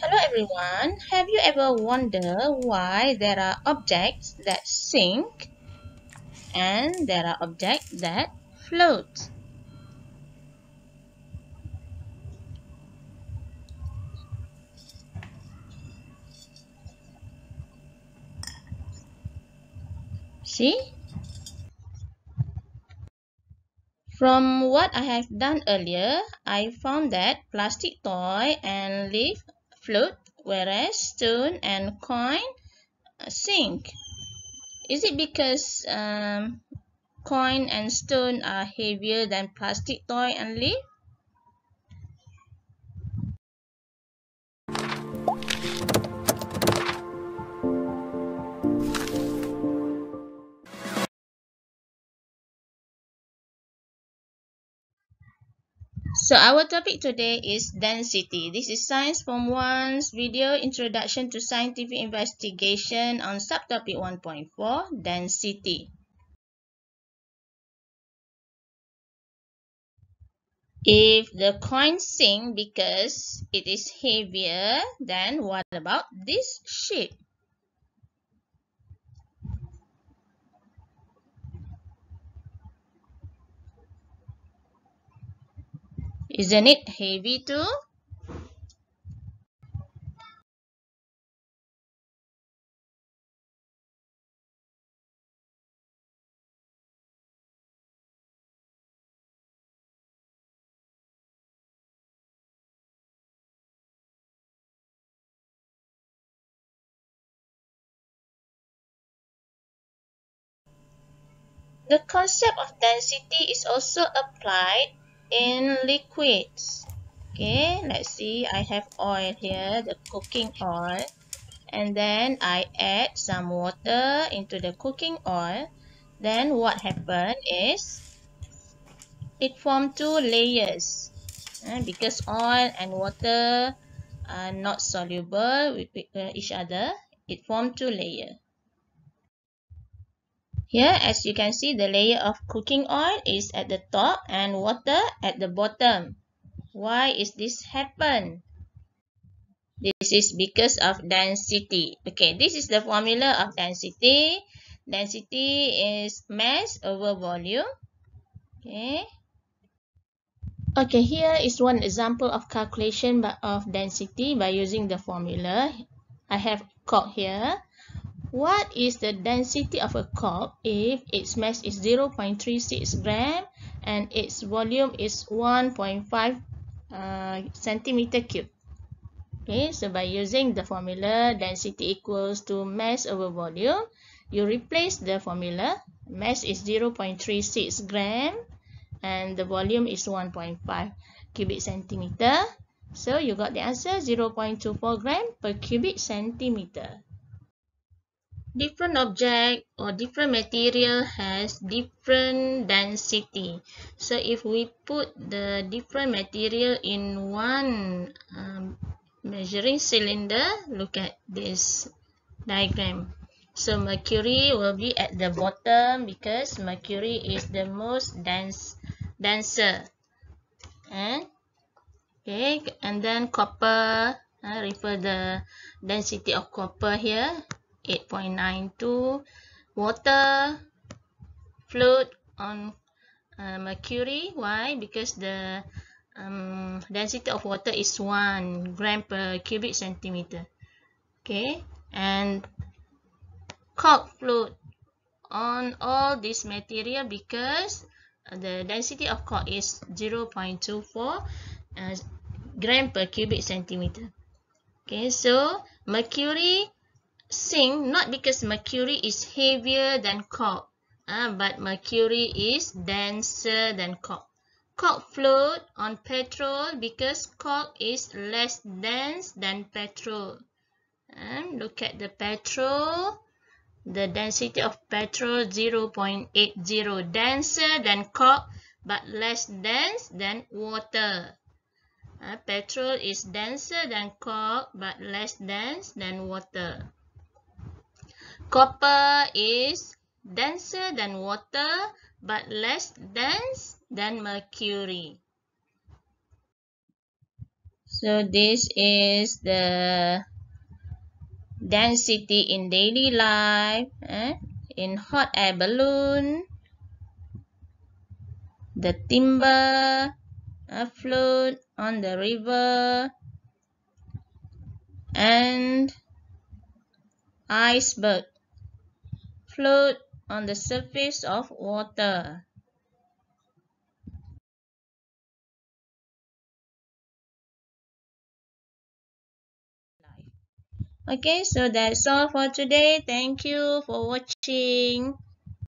Hello everyone, have you ever wondered why there are objects that sink and there are objects that float? See? From what I have done earlier, I found that plastic toy and leaf float, whereas stone and coin sink. Is it because coin and stone are heavier than plastic toy and leaf? So our topic today is density. This is Science Form 1's video introduction to scientific investigation on subtopic 1.4, density. If the coin sinks because it is heavier, then what about this shape? Isn't it heavy too? The concept of density is also applied in liquids. Okay, let's see, I have oil here, the cooking oil, and then I add some water into the cooking oil. Then what happened is it formed two layers, because oil and water are not soluble with each other. It formed two layers. Here, as you can see, the layer of cooking oil is at the top and water at the bottom. Why is this happen? This is because of density. Okay, this is the formula of density. Density is mass over volume. Okay, here is one example of calculation of density by using the formula. I have called here. What is the density of a cork if its mass is 0.36 gram and its volume is 1.5 centimeter cube? Okay, so by using the formula density equals to mass over volume, you replace the formula. Mass is 0.36 gram and the volume is 1.5 cubic centimeter. So you got the answer 0.24 gram per cubic centimeter. Different object or different material has different density. So if we put the different material in one measuring cylinder, look at this diagram. So mercury will be at the bottom because mercury is the most denser. And then copper, refer the density of copper here. 8.92. Water float on mercury. Why? Because the density of water is 1 gram per cubic centimeter. Okay, and cork float on all this material because the density of cork is 0.24 gram per cubic centimeter. Okay, so mercury sink not because mercury is heavier than cork, but mercury is denser than cork. Cork float on petrol because cork is less dense than petrol. Look at the petrol. The density of petrol 0.80, denser than cork but less dense than water. Petrol is denser than cork but less dense than water. Copper is denser than water but less dense than mercury. So this is the density in daily life, in hot air balloon, the timber, a float on the river, and iceberg, float on the surface of water. Okay, so that's all for today. Thank you for watching.